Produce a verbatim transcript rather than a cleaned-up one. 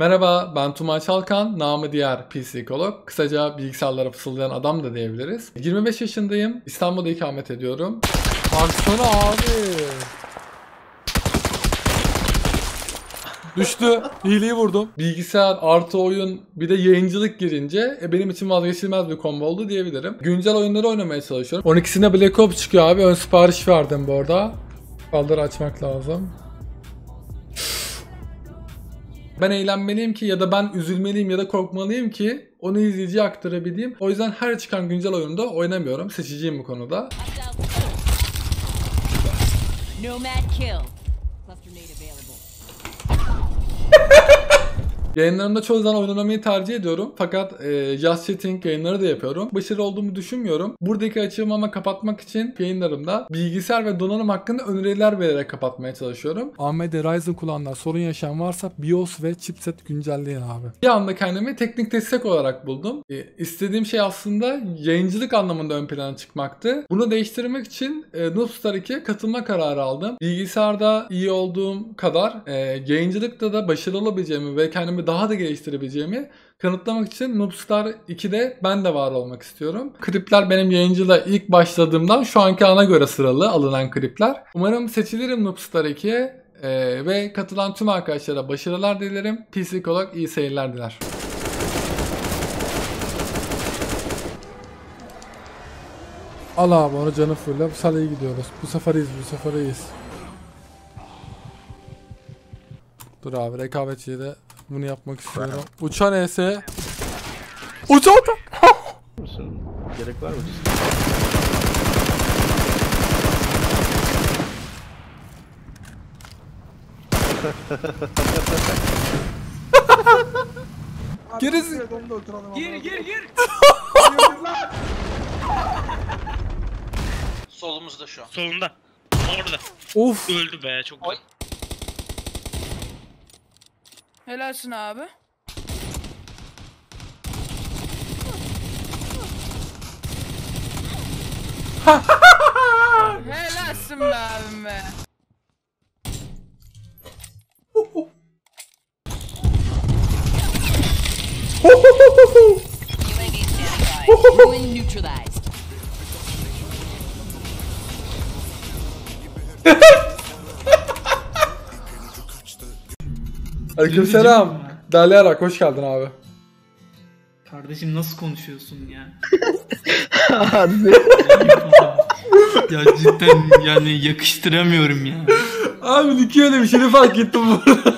Merhaba, ben Tumay Çalkan, namı diğer PcKolog. Kısaca bilgisayarlara fısıldayan adam da diyebiliriz. yirmi beş yaşındayım, İstanbul'da ikamet ediyorum. Baksana abi! Düştü, hileyi vurdum. Bilgisayar artı oyun bir de yayıncılık girince e, benim için vazgeçilmez bir combo oldu diyebilirim. Güncel oyunları oynamaya çalışıyorum. on ikisinde Black Ops çıkıyor abi, ön sipariş verdim bu arada. Kaldırı açmak lazım. Ben eğlenmeliyim ki ya da ben üzülmeliyim ya da korkmalıyım ki onu izleyiciye aktarabileyim. O yüzden her çıkan güncel oyunda oynamıyorum. Seçiciyim bu konuda. Yayınlarımda çoğu zaman oynamayı tercih ediyorum. Fakat e, Just Chatting yayınları da yapıyorum. Başarılı olduğumu düşünmüyorum. Buradaki açığımı ama kapatmak için yayınlarımda bilgisayar ve donanım hakkında öneriler vererek kapatmaya çalışıyorum. A M D Ryzen kullananlar sorun yaşayan varsa BIOS ve chipset güncelleyin abi. Bir anda kendimi teknik destek olarak buldum. E, istediğim şey aslında yayıncılık anlamında ön plana çıkmaktı. Bunu değiştirmek için e, NoobStar iki'ye katılma kararı aldım. Bilgisayarda iyi olduğum kadar e, yayıncılıkta da başarılı olabileceğimi ve kendimi daha da geliştirebileceğimi kanıtlamak için NoobStar iki'de ben de var olmak istiyorum. Klipler benim yayıncılığa ilk başladığımdan şu anki ana göre sıralı alınan klipler. Umarım seçilirim NoobStar iki'ye ee, ve katılan tüm arkadaşlara başarılar dilerim. PcKolog iyi seyirler diler. Al abi onu canı fırla. Bu sefer iyi gidiyoruz. Bu sefer iyiyiz. Bu sefer iyiyiz. Dur abi rekabetçiye de bunu yapmak istiyorum. Uçan ese. Uçan da. Gerek var mı? Gerisi. Gir gir gir. Solumuzda şu an. Solunda. Orada. Of. Öldü be çok. Oy. Helalsin abi. Helalsin be abim be. Aleykümselam. Derlayarak hoş geldin abi. Kardeşim nasıl konuşuyorsun ya? Abi. Ya cidden yani yakıştıramıyorum ya. Abi iki öyle bir şeyini fark ettim burada.